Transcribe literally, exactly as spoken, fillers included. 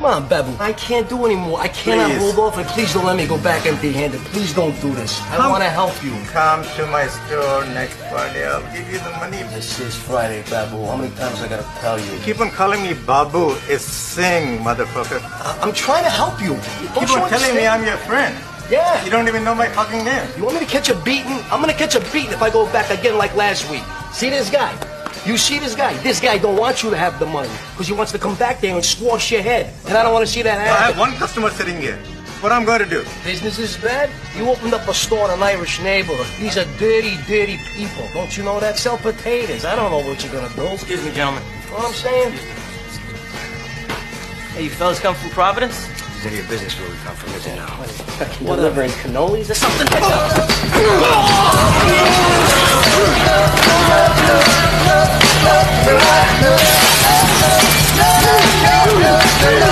Come on, Babu. I can't do anymore. I cannot please. roll off, and please don't let me go back empty-handed. Please don't do this. I want to help you. Come to my store next Friday. I'll give you the money. This is Friday, Babu. How many times I gotta tell you? Keep on calling me Babu. It's Sing, motherfucker. I I'm trying to help you. Don't Keep you on telling me I'm your friend. Yeah. You don't even know my fucking name. You want me to catch a beating? I'm gonna catch a beating if I go back again like last week. See this guy? You see this guy? This guy don't want you to have the money because he wants to come back there and squash your head. And I don't want to see that happen. I have one customer sitting here. What I'm going to do? Business is bad. You opened up a store in an Irish neighborhood. These are dirty, dirty people. Don't you know that? Sell potatoes. I don't know what you're going to do. Excuse me, gentlemen. You know what I'm saying? Hey, you fellas come from Providence? It's none of your business where we come from, is it? No. What, delivering cannolis or something? Let's go.